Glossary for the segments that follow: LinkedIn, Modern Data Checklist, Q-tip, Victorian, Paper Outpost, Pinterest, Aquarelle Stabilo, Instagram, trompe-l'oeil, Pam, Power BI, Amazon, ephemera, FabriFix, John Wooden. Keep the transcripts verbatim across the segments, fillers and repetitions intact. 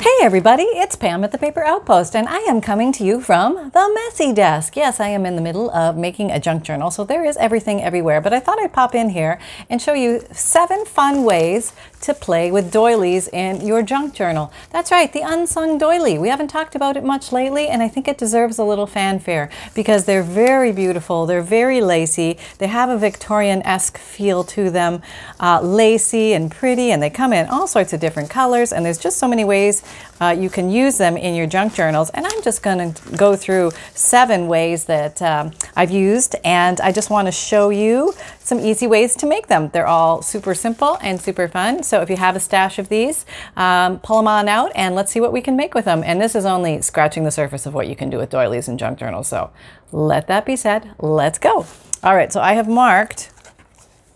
Hey everybody, it's Pam at the Paper Outpost, and I am coming to you from the messy desk. Yes, I am in the middle of making a junk journal, so there is everything everywhere, but I thought I'd pop in here and show you seven fun ways to play with doilies in your junk journal. That's right, the unsung doily. We haven't talked about it much lately, and I think it deserves a little fanfare because they're very beautiful, they're very lacy, they have a Victorian-esque feel to them, uh, lacy and pretty, and they come in all sorts of different colors, and there's just so many ways Uh, you can use them in your junk journals, and I'm just going to go through seven ways that um, I've used, and I just want to show you some easy ways to make them. They're all super simple and super fun, so if you have a stash of these, um, pull them on out and let's see what we can make with them. And this is only scratching the surface of what you can do with doilies and junk journals, so let that be said, let's go. All right, so I have marked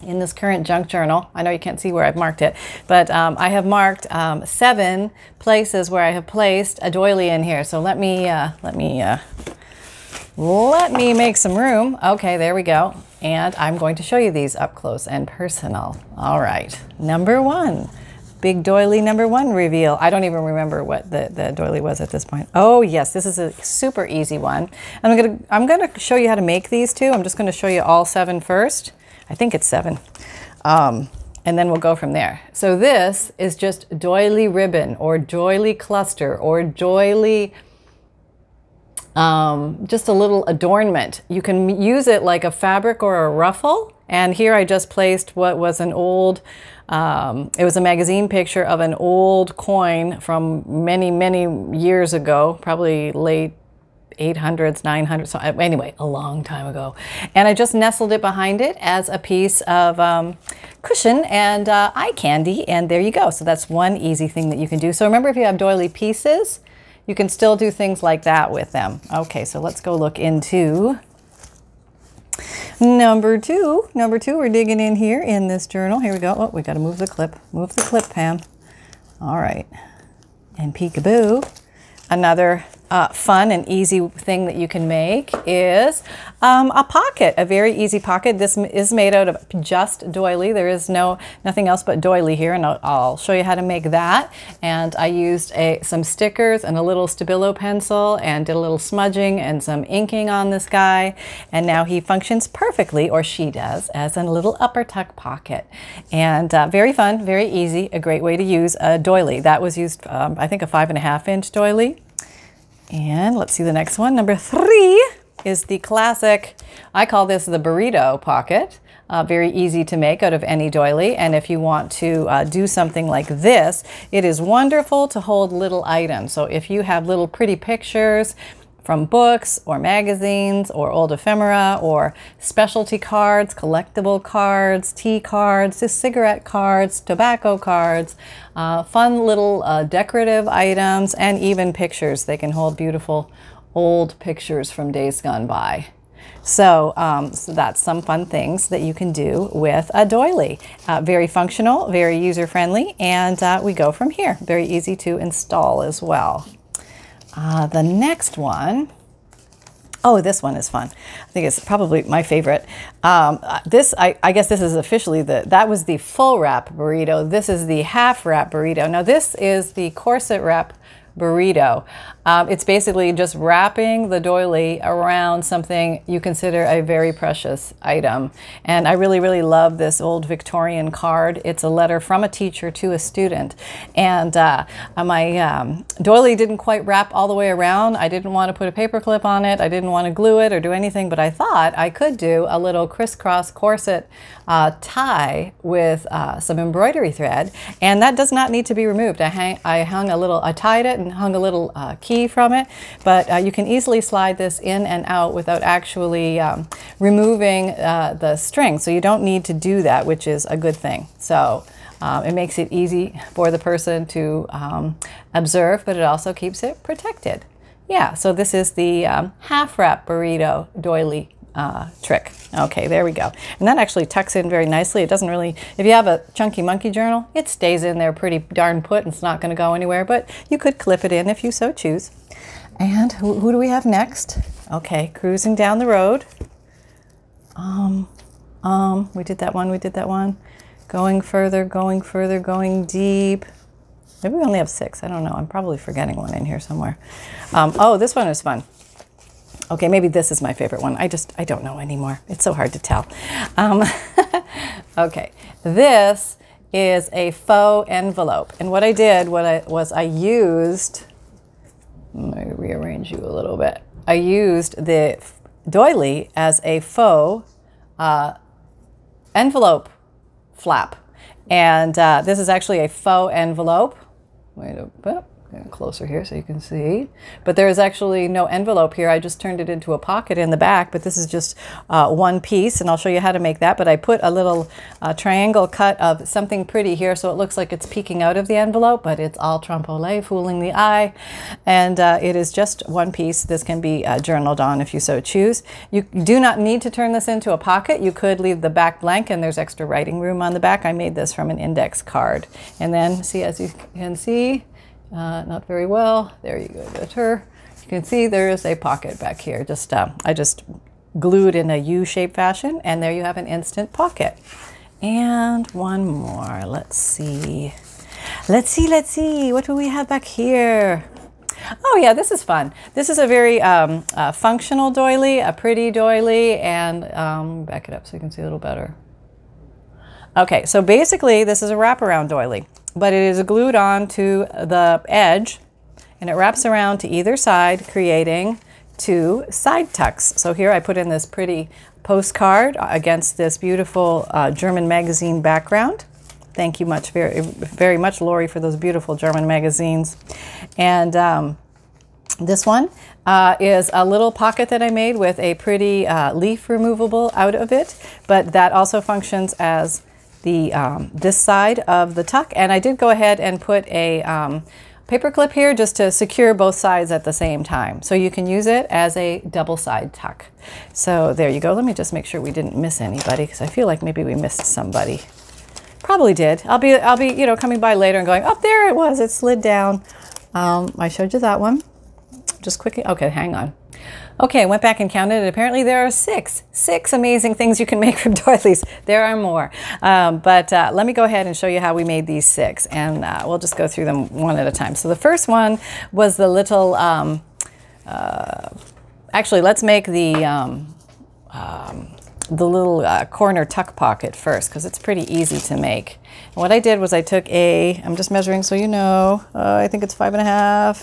in this current junk journal, I know you can't see where I've marked it, but um, I have marked um, seven places where I have placed a doily in here. So let me uh, let me uh, let me make some room. Okay, there we go. And I'm going to show you these up close and personal. All right, number one, big doily number one reveal. I don't even remember what the, the doily was at this point. Oh yes, this is a super easy one. I'm gonna I'm gonna show you how to make these two. I'm just gonna show you all seven first. I think it's seven, um, and then we'll go from there. So this is just doily ribbon or doily cluster or doily, um, just a little adornment. You can use it like a fabric or a ruffle. And here I just placed what was an old, um, it was a magazine picture of an old coin from many, many years ago, probably late eight hundreds, nine hundreds, so anyway, a long time ago. And I just nestled it behind it as a piece of um, cushion and uh, eye candy, and there you go. So that's one easy thing that you can do. So remember, if you have doily pieces, you can still do things like that with them. Okay, so let's go look into number two. Number two, we're digging in here in this journal. Here we go. Oh, we gotta move the clip. Move the clip, Pam. All right, and peekaboo. Another Uh, fun and easy thing that you can make is um, a pocket, a very easy pocket. This is made out of just doily. There is no nothing else but doily here, and I'll, I'll show you how to make that. And I used a, some stickers and a little Stabilo pencil and did a little smudging and some inking on this guy, and now he functions perfectly, or she does, as a little upper tuck pocket. And uh, very fun, very easy, a great way to use a doily. That was used, um, I think, a five and a half inch doily. And let's see the next one. Number three is the classic, I call this the burrito pocket. Uh, very easy to make out of any doily. And if you want to uh, do something like this, it is wonderful to hold little items. So if you have little pretty pictures from books or magazines or old ephemera or specialty cards, collectible cards, tea cards, just cigarette cards, tobacco cards, uh, fun little uh, decorative items, and even pictures. They can hold beautiful old pictures from days gone by. So, um, so that's some fun things that you can do with a doily. Uh, very functional, very user-friendly, and uh, we go from here. Very easy to install as well. Uh, the next one, oh, this one is fun. I think it's probably my favorite. Um, this, I, I guess this is officially the, that was the full wrap burrito. This is the half wrap burrito. Now this is the corset wrap burrito. Um, it's basically just wrapping the doily around something you consider a very precious item. And I really, really love this old Victorian card. It's a letter from a teacher to a student. And uh, my um, doily didn't quite wrap all the way around. I didn't want to put a paper clip on it. I didn't want to glue it or do anything, but I thought I could do a little crisscross corset uh, tie with uh, some embroidery thread. And that does not need to be removed. I, hang, I hung a little, I tied it and hung a little uh, key from it, but uh, you can easily slide this in and out without actually um, removing uh, the string, so you don't need to do that, which is a good thing. So um, it makes it easy for the person to um, observe, but it also keeps it protected. Yeah, so this is the um, half wrap burrito doily Uh, trick. Okay, there we go. And that actually tucks in very nicely. It doesn't really, if you have a chunky monkey journal, it stays in there pretty darn put and it's not going to go anywhere, but you could clip it in if you so choose. And who, who do we have next? Okay, cruising down the road. Um, um, we did that one, we did that one. Going further, going further, going deep. Maybe we only have six. I don't know. I'm probably forgetting one in here somewhere. Um, oh, this one is fun. Okay, maybe this is my favorite one. I just, I don't know anymore. It's so hard to tell. Um, okay, this is a faux envelope. And what I did what I, was I used, I'm going to rearrange you a little bit. I used the doily as a faux uh, envelope flap. And uh, this is actually a faux envelope. Wait a bit, get closer here so you can see. But there is actually no envelope here. I just turned it into a pocket in the back, but this is just uh, one piece, and I'll show you how to make that. But I put a little uh, triangle cut of something pretty here, so it looks like it's peeking out of the envelope, but it's all trompe-l'oeil, fooling the eye. And uh, it is just one piece. This can be uh, journaled on if you so choose. You do not need to turn this into a pocket. You could leave the back blank, and there's extra writing room on the back. I made this from an index card. And then, see, as you can see, Uh, not very well. There you go. That's her. You can see there is a pocket back here. Just uh, I just glued in a U-shaped fashion, and there you have an instant pocket. And one more. Let's see. Let's see. Let's see. What do we have back here? Oh yeah, this is fun. This is a very um, uh, functional doily, a pretty doily, and um, back it up so you can see a little better. Okay, so basically this is a wraparound doily, but it is glued on to the edge, and it wraps around to either side, creating two side tucks. So here I put in this pretty postcard against this beautiful uh, German magazine background. Thank you much, very, very much, Lori, for those beautiful German magazines. And um, this one uh, is a little pocket that I made with a pretty uh, leaf removable out of it, but that also functions as the um, this side of the tuck. And I did go ahead and put a um, paper clip here just to secure both sides at the same time, so you can use it as a double side tuck. So there you go. Let me just make sure we didn't miss anybody, because I feel like maybe we missed somebody. Probably did. I'll be I'll be you know, coming by later and going, oh, there it was, it slid down. um, I showed you that one just quickly. Okay, hang on. Okay, I went back and counted, and apparently there are six, six amazing things you can make from doilies. There are more, um, but uh, let me go ahead and show you how we made these six, and uh, we'll just go through them one at a time. So the first one was the little, um, uh, actually let's make the, um, um, the little uh, corner tuck pocket first, because it's pretty easy to make. And what I did was I took a, I'm just measuring so you know, uh, I think it's five and a half,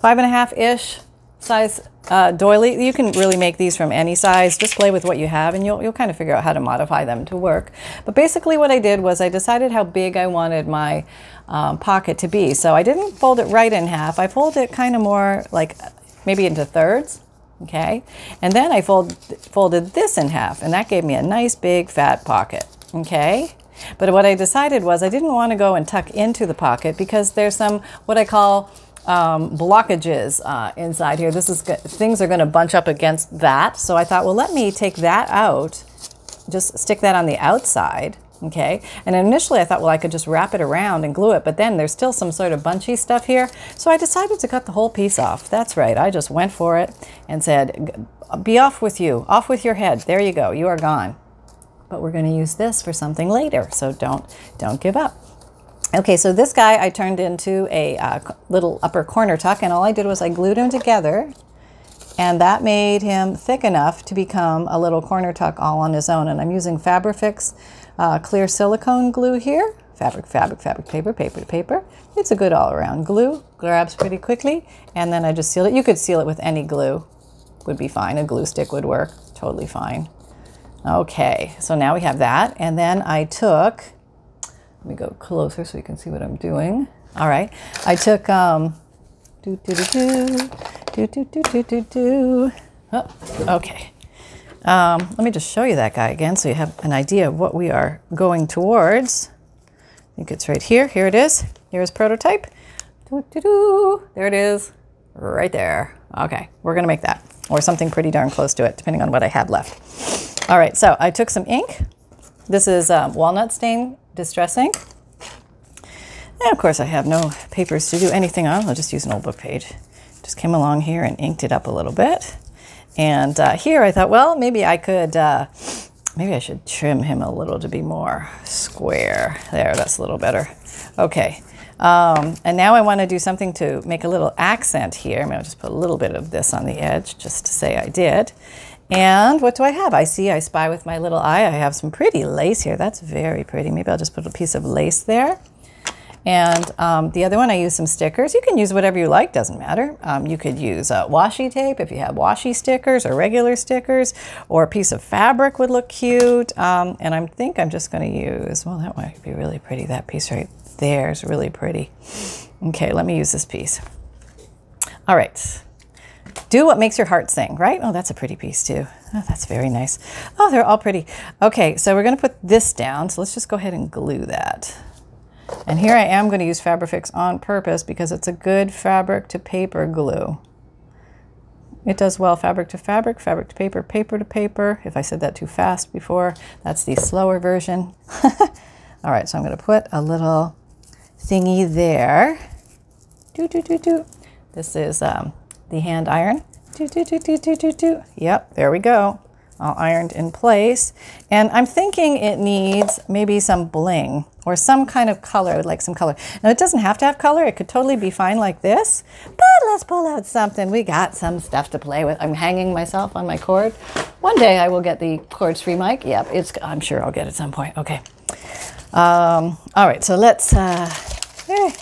five and a half-ish size uh, doily. You can really make these from any size. Just play with what you have, and you'll, you'll kind of figure out how to modify them to work. But basically what I did was I decided how big I wanted my um, pocket to be. So I didn't fold it right in half. I folded it kind of more like maybe into thirds. Okay. And then I fold, folded this in half, and that gave me a nice big fat pocket. Okay. But what I decided was I didn't want to go and tuck into the pocket, because there's some what I call Um, blockages uh, inside here. This is good. Things are going to bunch up against that. So I thought, well, let me take that out, just stick that on the outside. Okay. And initially I thought, well, I could just wrap it around and glue it, but then there's still some sort of bunchy stuff here. So I decided to cut the whole piece off. That's right. I just went for it and said, be off with you, off with your head. There you go. You are gone. But we're going to use this for something later. So don't, don't give up. Okay, so this guy I turned into a uh, little upper corner tuck, and all I did was I glued him together, and that made him thick enough to become a little corner tuck all on his own. And I'm using FabriFix uh, clear silicone glue here. Fabric, fabric, fabric, paper, paper, paper. It's a good all-around glue. Grabs pretty quickly, and then I just sealed it. You could seal it with any glue. Would be fine. A glue stick would work. Totally fine. Okay, so now we have that. And then I took... Let me go closer so you can see what I'm doing. All right. I took, um, do, do, do, do, do, do, do, do, do. Oh, okay. Um, let me just show you that guy again so you have an idea of what we are going towards. I think it's right here. Here it is. Here's prototype. Do, do, do. There it is. Right there. Okay. We're going to make that or something pretty darn close to it, depending on what I had left. All right. So I took some ink. This is um, walnut stain distress ink. And of course I have no papers to do anything on. I'll just use an old book page. Just came along here and inked it up a little bit. And uh, here I thought, well, maybe I could, uh, maybe I should trim him a little to be more square. There, that's a little better. Okay. Um, and now I want to do something to make a little accent here. I'm going to just put a little bit of this on the edge just to say I did. And what do I have? I see, I spy with my little eye. I have some pretty lace here. That's very pretty. Maybe I'll just put a piece of lace there. And um, the other one, I use some stickers. You can use whatever you like, doesn't matter. Um, you could use uh, washi tape if you have washi stickers or regular stickers, or a piece of fabric would look cute. Um, and I think I'm just going to use, well, that one would be really pretty. That piece right there is really pretty. Okay, let me use this piece. All right. Do what makes your heart sing, right? Oh, that's a pretty piece too. Oh, that's very nice. Oh, they're all pretty. Okay, so we're going to put this down. So let's just go ahead and glue that. And here I am going to use FabriFix on purpose because it's a good fabric to paper glue. It does well fabric to fabric, fabric to paper, paper to paper. If I said that too fast before, that's the slower version. All right, so I'm going to put a little thingy there. Do, do, do, do. This is um, the hand iron. Do, do, do, do, do, do, do. Yep, there we go. All ironed in place. And I'm thinking it needs maybe some bling or some kind of color. I would like some color. Now it doesn't have to have color. It could totally be fine like this, but let's pull out something. We got some stuff to play with. I'm hanging myself on my cord. One day I will get the cord-free mic. Yep, it's, I'm sure I'll get it at some point. Okay. Um, all right, so let's, uh, eh,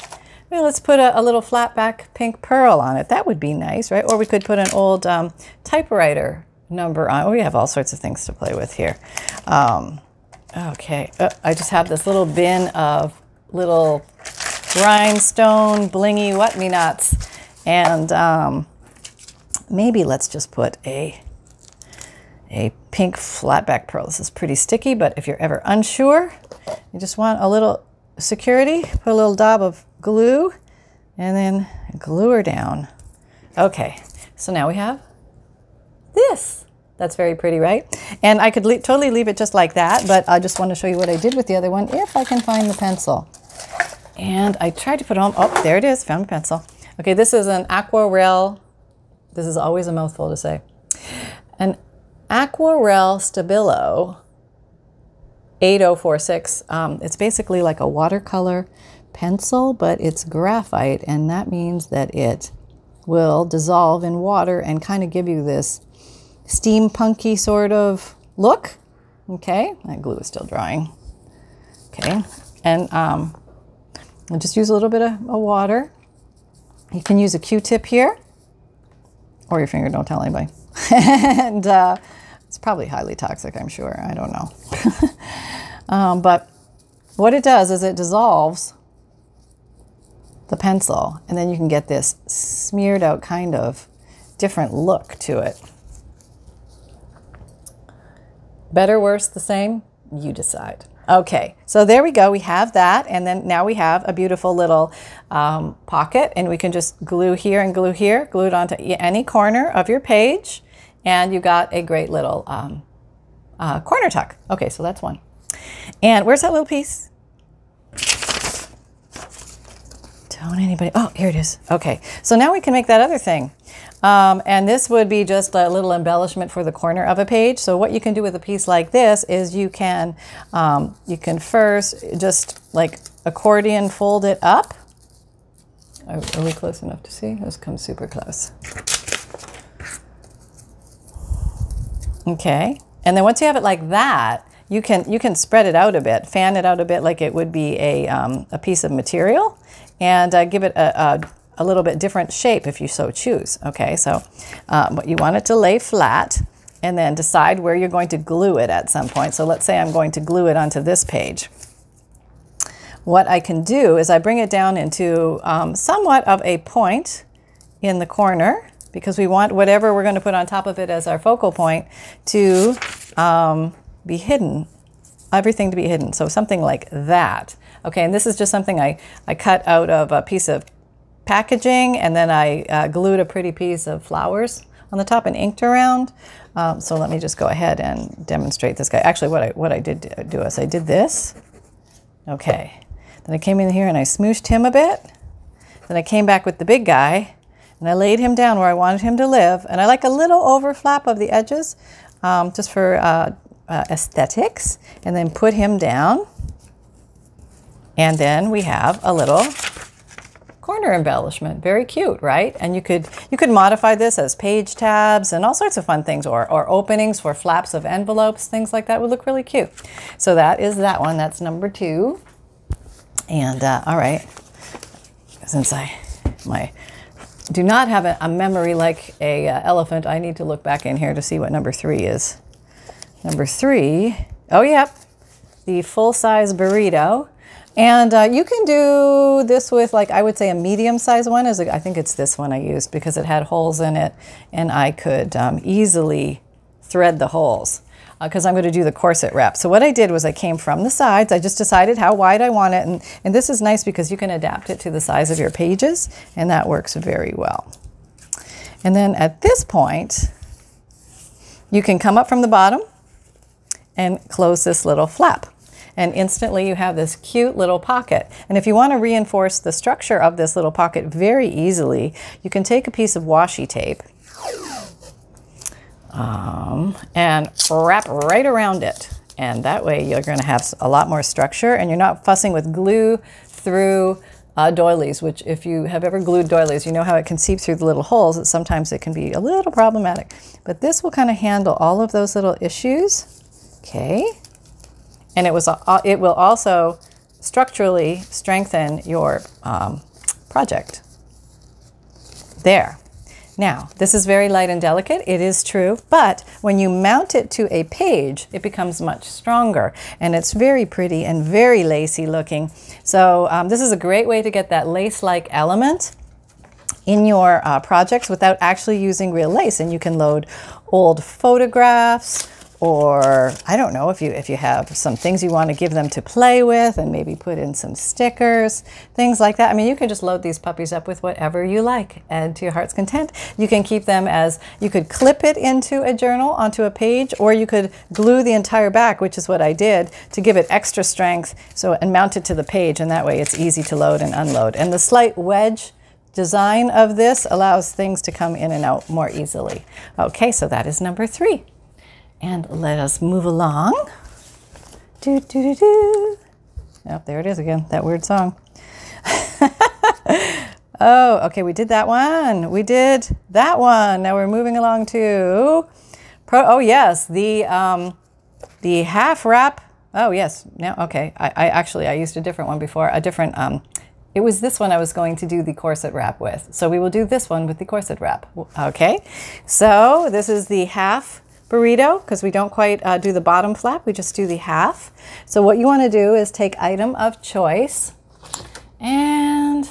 well, let's put a, a little flat back pink pearl on it. That would be nice, right? Or we could put an old um, typewriter number on. We have all sorts of things to play with here. Um, okay, uh, I just have this little bin of little rhinestone blingy what-me-nots, and um, maybe let's just put a a pink flatback pearl. This is pretty sticky, but if you're ever unsure, you just want a little security. Put a little dab of glue, and then glue her down. Okay, so now we have this. That's very pretty, right? And I could le totally leave it just like that, but I just want to show you what I did with the other one, if I can find the pencil. And I tried to put on, oh, there it is, found a pencil. Okay, this is an Aquarelle, this is always a mouthful to say, an Aquarelle Stabilo eight oh four six. Um, it's basically like a watercolor pencil, but it's graphite, and that means that it will dissolve in water and kind of give you this steampunky sort of look. Okay, that glue is still drying. Okay, and um, I'll just use a little bit of, of water. You can use a Q-tip here, or your finger, don't tell anybody. And uh, it's probably highly toxic, I'm sure, I don't know. um, but what it does is it dissolves the pencil, and then you can get this smeared out kind of different look to it. Better, worse, the same? You decide. Okay, so there we go. We have that, and then now we have a beautiful little um, pocket, and we can just glue here and glue here, glue it onto any corner of your page, and you got a great little um, uh, corner tuck. Okay, so that's one. And where's that little piece? Don't anybody, oh, here it is. Okay, so now we can make that other thing. Um, and this would be just a little embellishment for the corner of a page. So what you can do with a piece like this is you can, um, you can first just like accordion fold it up. Are, are we close enough to see? Let's come super close. Okay, and then once you have it like that, you can, you can spread it out a bit, fan it out a bit like it would be a, um, a piece of material, and uh, give it a, a, a little bit different shape if you so choose. Okay, so um, but you want it to lay flat and then decide where you're going to glue it at some point. So let's say I'm going to glue it onto this page. What I can do is I bring it down into um, somewhat of a point in the corner, because we want whatever we're going to put on top of it as our focal point to um, be hidden, everything to be hidden. So something like that. Okay, and this is just something I, I cut out of a piece of packaging, and then I uh, glued a pretty piece of flowers on the top and inked around. Um, so let me just go ahead and demonstrate this guy. Actually, what I, what I did do is I did this. Okay, then I came in here and I smooshed him a bit. Then I came back with the big guy, and I laid him down where I wanted him to live. And I like a little overflap of the edges um, just for uh, uh, aesthetics, and then put him down. And then we have a little corner embellishment. Very cute, right? And you could you could modify this as page tabs and all sorts of fun things, or, or openings for flaps of envelopes, things like that would look really cute. So that is that one. That's number two. And uh, all right, since I my do not have a, a memory like a uh, elephant, I need to look back in here to see what number three is. Number three, oh yep, the full-size burrito. And uh, you can do this with, like, I would say a medium-sized one. Is a, I think it's this one I used because it had holes in it, and I could um, easily thread the holes because uh, I'm going to do the corset wrap. So what I did was I came from the sides. I just decided how wide I want it. And, and this is nice because you can adapt it to the size of your pages, and that works very well. And then at this point, you can come up from the bottom and close this little flap. And instantly you have this cute little pocket. And if you want to reinforce the structure of this little pocket very easily, you can take a piece of washi tape um, and wrap right around it. And that way you're going to have a lot more structure, and you're not fussing with glue through uh, doilies, which if you have ever glued doilies, you know how it can seep through the little holes. That sometimes it can be a little problematic. But this will kind of handle all of those little issues. Okay. And it was, it will also structurally strengthen your um, project. There. Now, this is very light and delicate, it is true, but when you mount it to a page, it becomes much stronger, and it's very pretty and very lacy looking. So um, this is a great way to get that lace-like element in your uh, projects without actually using real lace. And you can load old photographs, or I don't know, if you if you have some things you want to give them to play with, and maybe put in some stickers, things like that. I mean, you can just load these puppies up with whatever you like, and to your heart's content. You can keep them as, you could clip it into a journal onto a page, or you could glue the entire back, which is what I did, to give it extra strength, so, and mount it to the page, and that way it's easy to load and unload. And the slight wedge design of this allows things to come in and out more easily. Okay, so that is number three. And let us move along. Do, do, do, do. Oh, there it is again, that weird song. Oh, okay, we did that one. We did that one. Now we're moving along to, pro oh yes, the, um, the half wrap. Oh yes, now, okay. I, I actually, I used a different one before, a different, um, it was this one I was going to do the corset wrap with. So we will do this one with the corset wrap. Okay, so this is the half burrito, because we don't quite uh, do the bottom flap, we just do the half. So what you want to do is take item of choice, and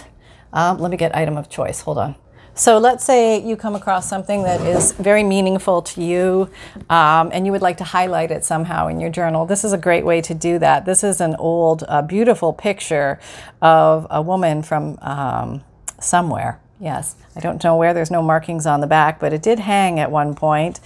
um, let me get item of choice, hold on. So let's say you come across something that is very meaningful to you, um, and you would like to highlight it somehow in your journal. This is a great way to do that. This is an old, uh, beautiful picture of a woman from um, somewhere. Yes, I don't know where, there's no markings on the back, but it did hang at one point.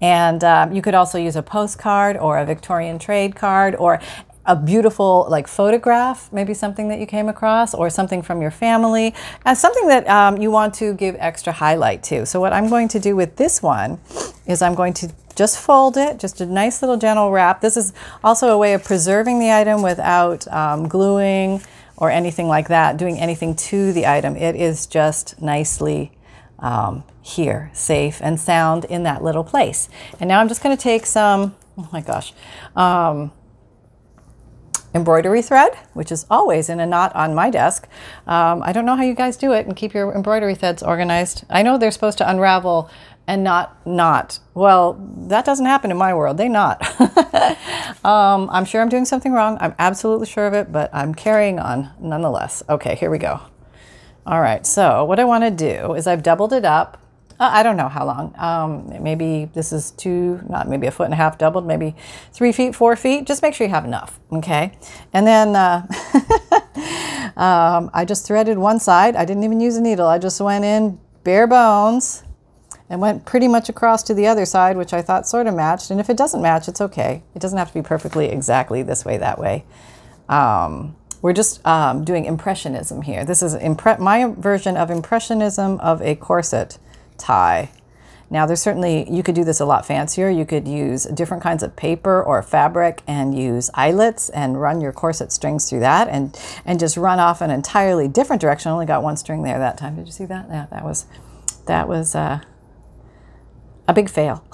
And um, you could also use a postcard or a Victorian trade card, or a beautiful, like, photograph, maybe something that you came across, or something from your family, as something that um, you want to give extra highlight to. So what I'm going to do with this one is I'm going to just fold it, just a nice little gentle wrap. This is also a way of preserving the item without um, gluing or anything like that, doing anything to the item. It is just nicely um, here, safe and sound in that little place. And now I'm just gonna take some, oh my gosh, um, embroidery thread, which is always in a knot on my desk. Um, I don't know how you guys do it and keep your embroidery threads organized. I know they're supposed to unravel and not knot. Well, that doesn't happen in my world. They knot. um, I'm sure I'm doing something wrong. I'm absolutely sure of it, but I'm carrying on nonetheless. Okay, here we go. All right, so what I want to do is I've doubled it up. Uh, I don't know how long. Um, maybe this is two, not maybe a foot and a half doubled, maybe three feet, four feet. Just make sure you have enough, okay? And then uh, um, I just threaded one side. I didn't even use a needle. I just went in bare bones and went pretty much across to the other side, which I thought sort of matched. And if it doesn't match, it's okay. It doesn't have to be perfectly exactly this way, that way. Um, we're just um, doing impressionism here. This is impre my version of impressionism of a corset tie. Now there's certainly, you could do this a lot fancier. You could use different kinds of paper or fabric and use eyelets and run your corset strings through that and, and just run off an entirely different direction. I only got one string there that time. Did you see that? Yeah, that was, that was uh, a big fail.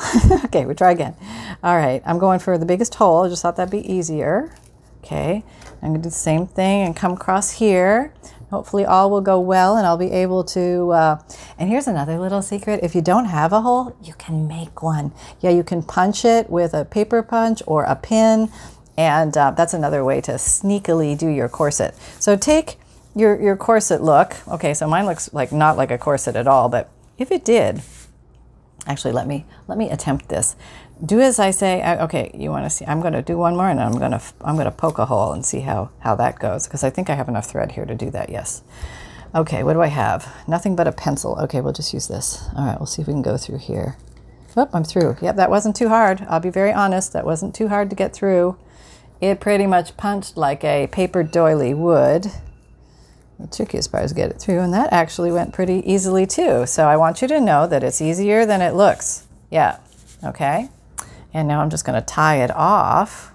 Okay, we'll try again. All right, I'm going for the biggest hole. I just thought that'd be easier. Okay, I'm gonna do the same thing and come across here. Hopefully all will go well and I'll be able to, uh, and here's another little secret. If you don't have a hole, you can make one. Yeah, you can punch it with a paper punch or a pin, and uh, that's another way to sneakily do your corset. So take your, your corset look. Okay, so mine looks like not like a corset at all, but if it did, actually let me, let me attempt this. Do as I say. Okay, you want to see, I'm going to do one more and I'm going to, I'm going to poke a hole and see how, how that goes. Because I think I have enough thread here to do that. Yes. Okay. What do I have? Nothing but a pencil. Okay. We'll just use this. All right. We'll see if we can go through here. Oop, I'm through. Yep. That wasn't too hard. I'll be very honest. That wasn't too hard to get through. It pretty much punched like a paper doily would. The trickiest part is get it through. And that actually went pretty easily too. So I want you to know that it's easier than it looks. Yeah. Okay. And now I'm just going to tie it off.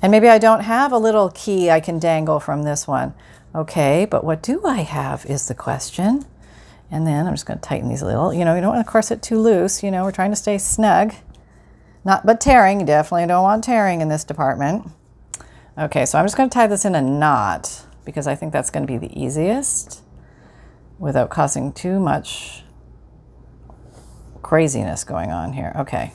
And maybe I don't have a little key I can dangle from this one. Okay, but what do I have is the question. And then I'm just going to tighten these a little. You know, you don't want to corset too loose. You know, we're trying to stay snug. Not but tearing. Definitely don't want tearing in this department. Okay, so I'm just going to tie this in a knot because I think that's going to be the easiest without causing too much craziness going on here. Okay.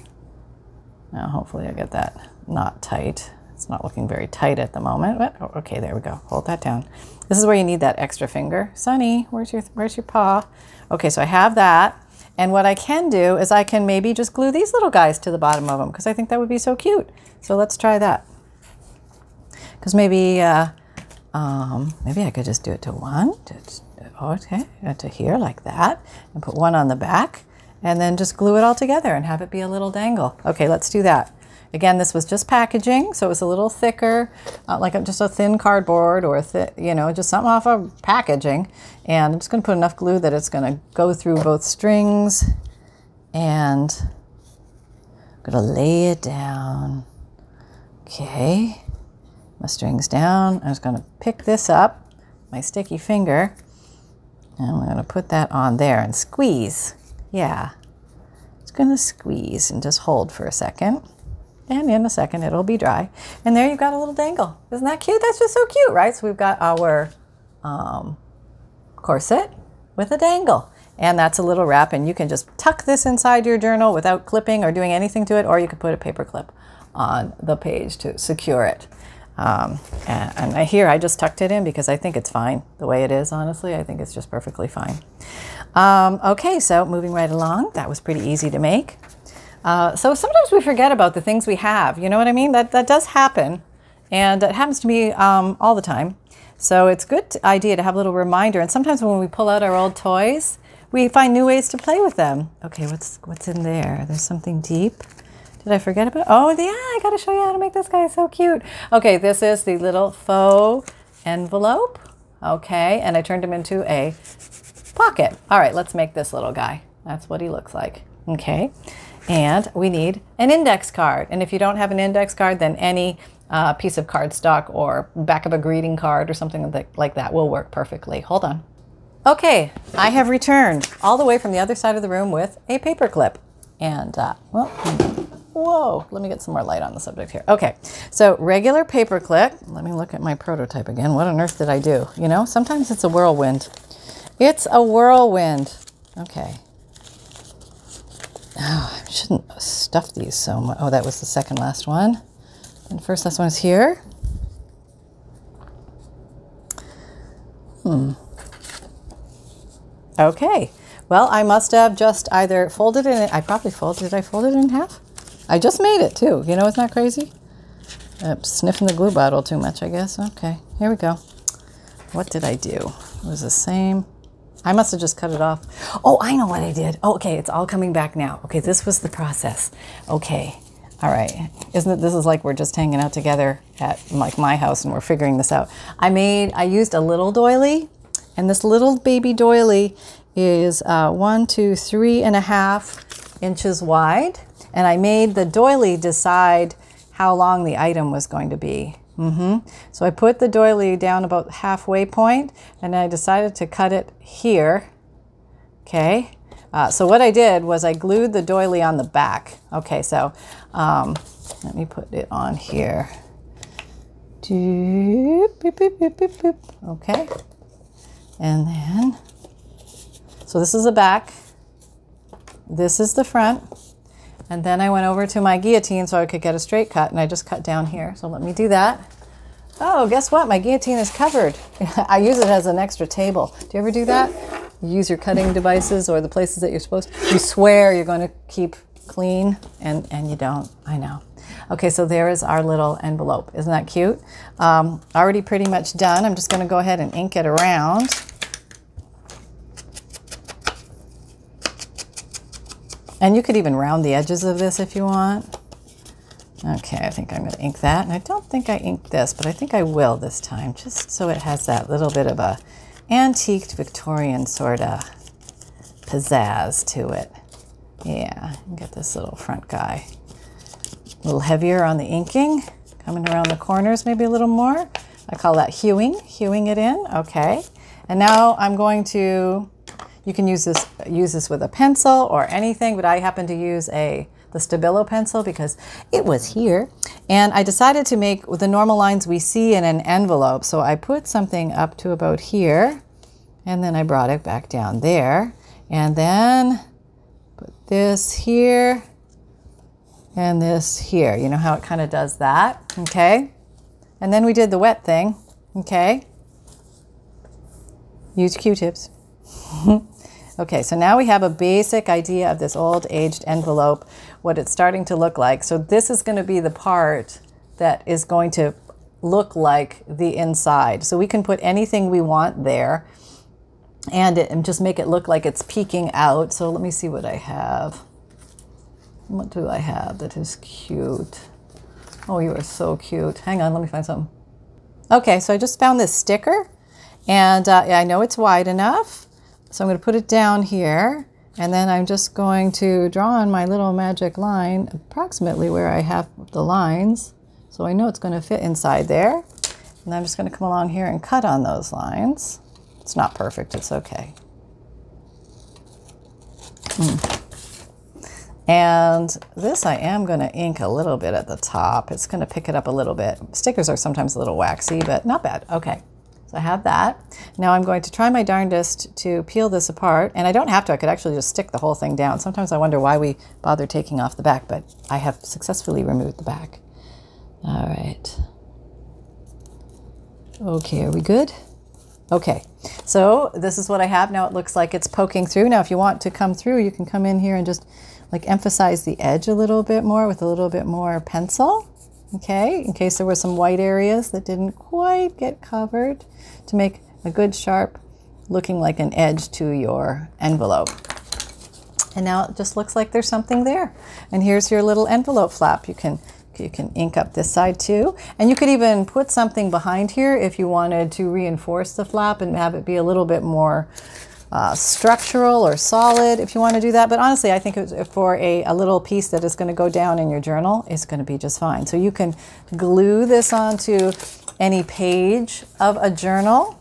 Now, hopefully I get that knot tight. It's not looking very tight at the moment, but oh, okay, there we go. Hold that down. This is where you need that extra finger. Sunny, where's your, where's your paw? Okay, so I have that. And what I can do is I can maybe just glue these little guys to the bottom of them because I think that would be so cute. So let's try that. Because maybe, uh, um, maybe I could just do it to one. To, okay, to here like that and put one on the back. And then just glue it all together and have it be a little dangle. Okay, let's do that. Again, this was just packaging, so it was a little thicker, uh, like just a thin cardboard or, a thi you know, just something off of packaging. And I'm just going to put enough glue that it's going to go through both strings. And I'm going to lay it down. Okay, my string's down. I'm just going to pick this up, my sticky finger, and I'm going to put that on there and squeeze. Yeah, it's going to squeeze and just hold for a second. And in a second, it'll be dry. And there you've got a little dangle. Isn't that cute? That's just so cute, right? So we've got our um, corset with a dangle. And that's a little wrap. And you can just tuck this inside your journal without clipping or doing anything to it. Or you could put a paper clip on the page to secure it. Um, and, and here I just tucked it in because I think it's fine the way it is, honestly. I think it's just perfectly fine. Um, okay, so moving right along, that was pretty easy to make. Uh, so sometimes we forget about the things we have, you know what I mean? That, that does happen, and it happens to me um, all the time. So it's a good idea to have a little reminder, and sometimes when we pull out our old toys, we find new ways to play with them. Okay, what's, what's in there? There's something deep. Did I forget about it? Oh, yeah, I got to show you how to make this guy so cute. Okay, this is the little faux envelope. Okay, and I turned him into a pocket. All right, let's make this little guy. That's what he looks like. Okay, and we need an index card. And if you don't have an index card, then any uh, piece of cardstock or back of a greeting card or something like that will work perfectly. Hold on. Okay, I have returned all the way from the other side of the room with a paper clip. And, uh, well... Whoa, let me get some more light on the subject here. Okay, so regular paper clip. Let me look at my prototype again. What on earth did I do? You know, sometimes it's a whirlwind. It's a whirlwind. Okay. Oh, I shouldn't stuff these so much. Oh, that was the second last one. And first last one is here. Hmm. Okay. Well, I must have just either folded it. I probably folded. Did I fold it in half? I just made it too. You know, isn't that crazy? I'm sniffing the glue bottle too much, I guess. Okay, here we go. What did I do? It was the same. I must have just cut it off. Oh, I know what I did. Oh, okay, it's all coming back now. Okay, this was the process. Okay, all right. Isn't it, this is like we're just hanging out together at like my house and we're figuring this out. I made, I used a little doily, and this little baby doily is uh, one, two, three and a half inches wide. And I made the doily decide how long the item was going to be. Mm-hmm. So I put the doily down about halfway point, and I decided to cut it here. Okay. Uh, so what I did was I glued the doily on the back. Okay, so um, let me put it on here. Okay. And then, so this is the back. This is the front. And then I went over to my guillotine so I could get a straight cut, and I just cut down here. So let me do that. Oh, guess what? My guillotine is covered. I use it as an extra table. Do you ever do that? You use your cutting devices or the places that you're supposed to. You swear you're going to keep clean, and, and you don't. I know. Okay, so there is our little envelope. Isn't that cute? Um, already pretty much done. I'm just going to go ahead and ink it around. And you could even round the edges of this if you want. Okay, I think I'm going to ink that. And I don't think I inked this, but I think I will this time, just so it has that little bit of a antiqued Victorian sort of pizzazz to it. Yeah, get this little front guy. A little heavier on the inking, coming around the corners maybe a little more. I call that hewing, hewing it in. Okay, and now I'm going to, you can use this use this with a pencil or anything, but I happen to use a the Stabilo pencil because it was here. And I decided to make the normal lines we see in an envelope. So I put something up to about here, and then I brought it back down there. And then put this here and this here. You know how it kind of does that, okay? And then we did the wet thing, okay? Use Q-tips. Okay, so now we have a basic idea of this old aged envelope, what it's starting to look like. So this is going to be the part that is going to look like the inside. So we can put anything we want there and, it, and just make it look like it's peeking out. So let me see what I have. What do I have that is cute? Oh, you are so cute. Hang on, let me find something. Okay, so I just found this sticker, and uh, I know it's wide enough. So I'm going to put it down here, and then I'm just going to draw on my little magic line approximately where I have the lines. So I know it's going to fit inside there. And I'm just going to come along here and cut on those lines. It's not perfect. It's okay. Mm. And this I am going to ink a little bit at the top. It's going to pick it up a little bit. Stickers are sometimes a little waxy, but not bad. Okay. So I have that. Now I'm going to try my darndest to peel this apart, and I don't have to. I could actually just stick the whole thing down. Sometimes I wonder why we bother taking off the back, but I have successfully removed the back. All right. Okay, are we good? Okay, so this is what I have. Now it looks like it's poking through. Now if you want to come through, you can come in here and just like emphasize the edge a little bit more with a little bit more pencil. Okay, in case there were some white areas that didn't quite get covered, to make a good sharp looking like an edge to your envelope. And now it just looks like there's something there. And here's your little envelope flap. You can you can ink up this side too. And you could even put something behind here if you wanted to reinforce the flap and have it be a little bit more Uh, structural or solid, if you want to do that. But honestly, I think for a, a little piece that is going to go down in your journal, it's going to be just fine. So you can glue this onto any page of a journal.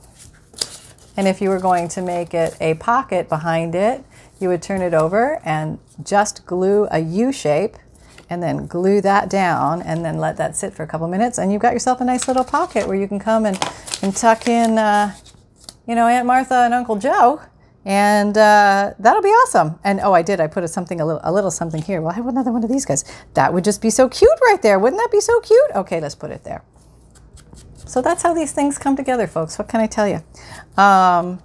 And if you were going to make it a pocket behind it, you would turn it over and just glue a U shape and then glue that down and then let that sit for a couple minutes. And you've got yourself a nice little pocket where you can come and, and tuck in, uh, you know, Aunt Martha and Uncle Joe. And uh, that'll be awesome. And oh, I did. I put a something, a little, a little something here. Well, I have another one of these guys. That would just be so cute right there. Wouldn't that be so cute? Okay, let's put it there. So that's how these things come together, folks. What can I tell you? Um,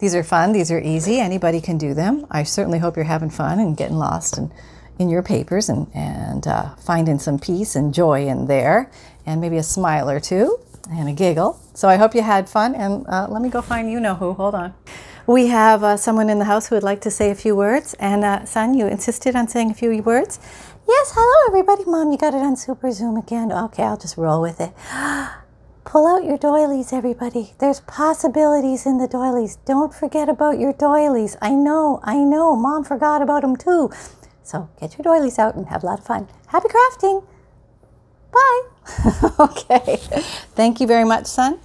these are fun. These are easy. Anybody can do them. I certainly hope you're having fun and getting lost and in your papers and, and uh, finding some peace and joy in there, and maybe a smile or two and a giggle. So I hope you had fun. And uh, let me go find you-know-who. Hold on. We have uh, someone in the house who would like to say a few words. And uh, San, you insisted on saying a few words. Yes, hello everybody. Mom, you got it on Super Zoom again. Okay, I'll just roll with it. Pull out your doilies, everybody. There's possibilities in the doilies. Don't forget about your doilies. I know, I know, Mom forgot about them too. So get your doilies out and have a lot of fun. Happy crafting. Bye. Okay. Thank you very much, son.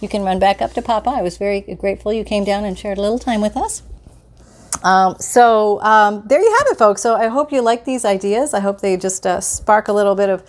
You can run back up to Papa. I was very grateful you came down and shared a little time with us. Um, so um, there you have it, folks. So I hope you like these ideas. I hope they just uh, spark a little bit of,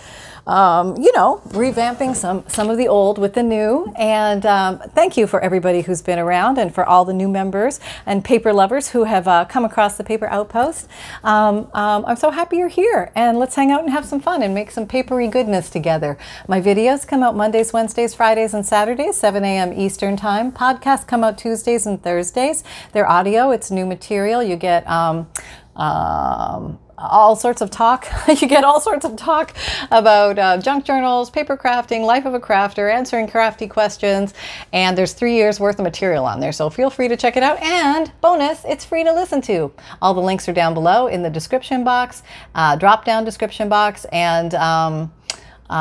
um, you know, revamping some, some of the old with the new. And um, thank you for everybody who's been around and for all the new members and paper lovers who have uh, come across the Paper Outpost. Um, um, I'm so happy you're here. And let's hang out and have some fun and make some papery goodness together. My videos come out Mondays, Wednesdays, Fridays, and Saturdays, seven A M Eastern Time. Podcasts come out Tuesdays and Thursdays. They're audio. It's new material. You get um, um, all sorts of talk. You get all sorts of talk about uh, junk journals, paper crafting, life of a crafter, answering crafty questions, and there's three years worth of material on there, so feel free to check it out. And bonus, it's free to listen to. All the links are down below in the description box, uh, drop down description box, and um,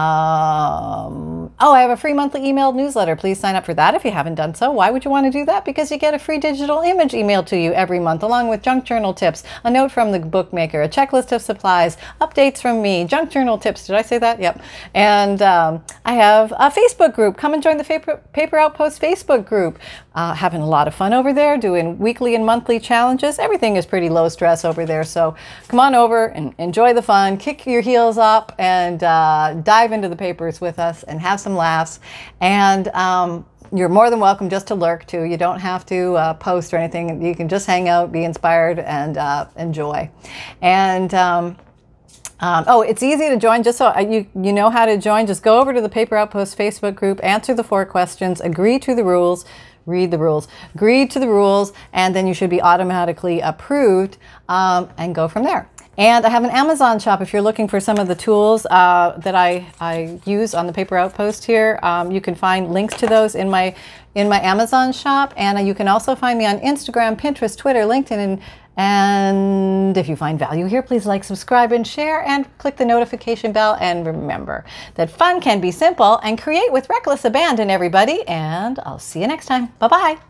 Um, oh, I have a free monthly email newsletter. Please sign up for that if you haven't done so. Why would you want to do that? Because you get a free digital image emailed to you every month, along with junk journal tips, a note from the bookmaker, a checklist of supplies, updates from me, junk journal tips. Did I say that? Yep. And um, I have a Facebook group. Come and join the Paper Outpost Facebook group. Uh, having a lot of fun over there, doing weekly and monthly challenges. Everything is pretty low stress over there. So come on over and enjoy the fun, kick your heels up, and uh, dive Dive into the papers with us and have some laughs. And um, you're more than welcome just to lurk too. You don't have to uh, post or anything. You can just hang out, be inspired, and uh, enjoy. And um, Um, oh, it's easy to join. Just so you, you know how to join, just go over to the Paper Outpost Facebook group, answer the four questions, agree to the rules, read the rules, agree to the rules, and then you should be automatically approved um, and go from there. And I have an Amazon shop if you're looking for some of the tools uh, that I, I use on the Paper Outpost here. Um, you can find links to those in my, in my Amazon shop. And you can also find me on Instagram, Pinterest, Twitter, LinkedIn, and And if you find value here, please like, subscribe, and share, and click the notification bell. And remember that fun can be simple, and create with reckless abandon, everybody. And I'll see you next time. Bye-bye.